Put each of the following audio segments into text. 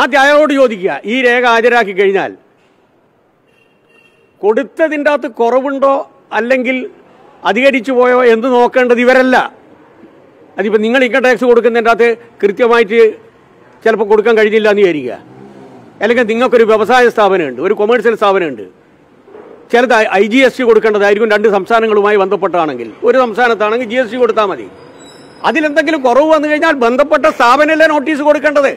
ആദ്യം അയാളോട് ചോദിക്കുക, ഈ രേഖ ഹാജരാക്കി കഴിഞ്ഞാൽ കൊടുത്തതിൻ്റെ അകത്ത് കുറവുണ്ടോ അല്ലെങ്കിൽ അധികരിച്ചു പോയോ എന്ന് നോക്കേണ്ടത് ഇവരല്ല. അതിപ്പോൾ നിങ്ങൾ ഇൻകം ടാക്സ് കൊടുക്കുന്നതിൻ്റെ അകത്ത് കൃത്യമായിട്ട് ചിലപ്പോൾ കൊടുക്കാൻ കഴിഞ്ഞില്ല എന്ന് വിചാരിക്കുക, അല്ലെങ്കിൽ നിങ്ങൾക്കൊരു വ്യവസായ സ്ഥാപനമുണ്ട്, ഒരു കൊമേഴ്സ്യൽ സ്ഥാപനമുണ്ട്, ചിലത് IGST കൊടുക്കേണ്ടതായിരിക്കും. രണ്ട് സംസ്ഥാനങ്ങളുമായി ബന്ധപ്പെട്ടാണെങ്കിൽ, ഒരു സംസ്ഥാനത്താണെങ്കിൽ GST കൊടുത്താൽ മതി. അതിലെന്തെങ്കിലും കുറവ് വന്നു കഴിഞ്ഞാൽ ബന്ധപ്പെട്ട സ്ഥാപനമല്ലേ നോട്ടീസ് കൊടുക്കേണ്ടത്,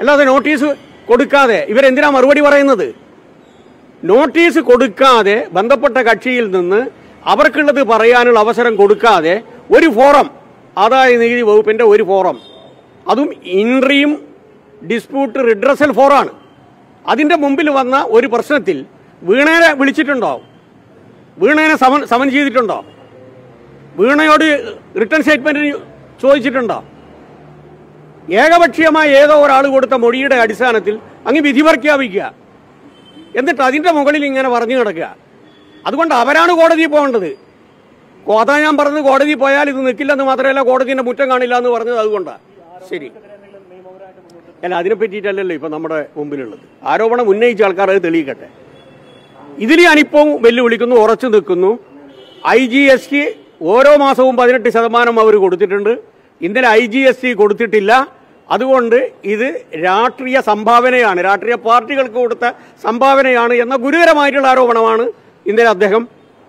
അല്ലാതെ നോട്ടീസ് കൊടുക്കാതെ ഇവരെന്തിനാ മറുപടി പറയുന്നത്? നോട്ടീസ് കൊടുക്കാതെ ബന്ധപ്പെട്ട കക്ഷിയിൽ നിന്ന് അവർക്കുള്ളത് പറയാനുള്ള അവസരം കൊടുക്കാതെ ഒരു ഫോറം, ആദായ നികുതി വകുപ്പിൻ്റെ ഒരു ഫോറം, അതും ഇൻട്രീം ഡിസ്പ്യൂട്ട് റിഡ്രസൽ ഫോറാണ്, അതിൻ്റെ മുമ്പിൽ വന്ന ഒരു പ്രശ്നത്തിൽ വീണേനെ വിളിച്ചിട്ടുണ്ടോ? വീണേനെ സമൻ ചെയ്തിട്ടുണ്ടോ? വീണയോട് റിട്ടേൺ സ്റ്റേറ്റ്മെൻറ്റിന് ചോദിച്ചിട്ടുണ്ടോ? ഏകപക്ഷീയമായി ഏതോ ഒരാൾ കൊടുത്ത മൊഴിയുടെ അടിസ്ഥാനത്തിൽ അങ്ങ് വിധി പ്രഖ്യാപിക്കുക, എന്നിട്ട് അതിൻ്റെ മുകളിൽ ഇങ്ങനെ പറഞ്ഞു കിടക്കുക. അതുകൊണ്ട് അവരാണ് കോടതിയിൽ പോകേണ്ടത്. അതാ ഞാൻ പറഞ്ഞത്, കോടതിയിൽ പോയാൽ ഇത് നിൽക്കില്ലെന്ന് മാത്രമല്ല, കോടതിൻ്റെ മുറ്റം കാണില്ല എന്ന് പറഞ്ഞത് അതുകൊണ്ടാണ്. ശരി, അല്ല അതിനെ പറ്റിയിട്ടല്ലല്ലോ ഇപ്പം നമ്മുടെ മുമ്പിലുള്ളത്. ആരോപണം ഉന്നയിച്ച ആൾക്കാർ അത് തെളിയിക്കട്ടെ. ഇതിൽ ഞാനിപ്പോൾ വെല്ലുവിളിക്കുന്നു, ഉറച്ചു നിൽക്കുന്നു. IGST ഓരോ മാസവും 18% അവർ കൊടുത്തിട്ടുണ്ട്. ഇന്നലെ IGST കൊടുത്തിട്ടില്ല. അതുകൊണ്ട് ഇത് രാഷ്ട്രീയ സംഭാവനയാണ്, രാഷ്ട്രീയ പാർട്ടികൾക്ക് കൊടുത്ത സംഭാവനയാണ് എന്ന ഗുരുതരമായിട്ടുള്ള ആരോപണമാണ് ഇന്നലെ അദ്ദേഹം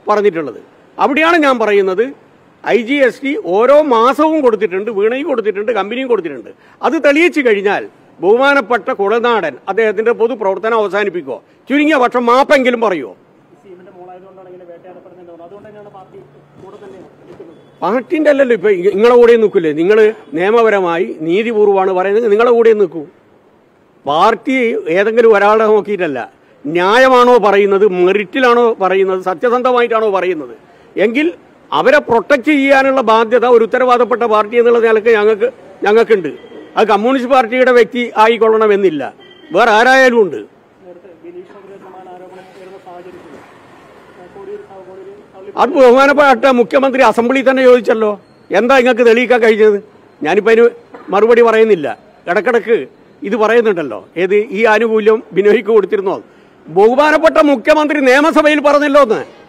പറഞ്ഞിട്ടുള്ളത്. അവിടെയാണ് ഞാൻ പറയുന്നത്, IGST ഓരോ മാസവും കൊടുത്തിട്ടുണ്ട്, വീണയും കൊടുത്തിട്ടുണ്ട്, കമ്പനിയും കൊടുത്തിട്ടുണ്ട്. അത് തെളിയിച്ചു കഴിഞ്ഞാൽ ബഹുമാനപ്പെട്ട കുളനാടൻ അദ്ദേഹത്തിൻ്റെ പൊതുപ്രവർത്തനം അവസാനിപ്പിക്കുമോ? ചുരുങ്ങിയ പക്ഷം മാപ്പെങ്കിലും പറയുമോ? പാർട്ടിൻ്റെ അല്ലല്ലോ ഇപ്പം നിങ്ങളെ കൂടെ നിൽക്കില്ലേ? നിങ്ങൾ നിയമപരമായി നീതിപൂർവമാണ് പറയുന്നത്, നിങ്ങളെ കൂടെ നിൽക്കൂ. പാർട്ടി ഏതെങ്കിലും ഒരാളെ നോക്കിയിട്ടല്ല. ന്യായമാണോ പറയുന്നത്, മെറിറ്റിലാണോ പറയുന്നത്, സത്യസന്ധമായിട്ടാണോ പറയുന്നത് എങ്കിൽ അവരെ പ്രൊട്ടക്റ്റ് ചെയ്യാനുള്ള ബാധ്യത ഒരു ഉത്തരവാദപ്പെട്ട പാർട്ടി എന്നുള്ള നിലക്ക് ഞങ്ങൾക്കുണ്ട്. അത് കമ്മ്യൂണിസ്റ്റ് പാർട്ടിയുടെ വ്യക്തി ആയിക്കൊള്ളണമെന്നില്ല, വേറെ ആരായാലും ഉണ്ട്. അത് ബഹുമാനപ്പെട്ട മുഖ്യമന്ത്രി അസംബ്ലിയിൽ തന്നെ ചോദിച്ചല്ലോ, എന്താ നിങ്ങൾക്ക് തെളിയിക്കാൻ കഴിഞ്ഞത്? ഞാനിപ്പോൾ അതിന് മറുപടി പറയുന്നില്ല. ഇടക്കിടക്ക് ഇത് പറയുന്നുണ്ടല്ലോ, ഏത് ഈ ആനുകൂല്യം ബിനോയ്ക്ക് കൊടുത്തിരുന്നോ? ബഹുമാനപ്പെട്ട മുഖ്യമന്ത്രി നിയമസഭയിൽ പറഞ്ഞല്ലോ എന്ന്.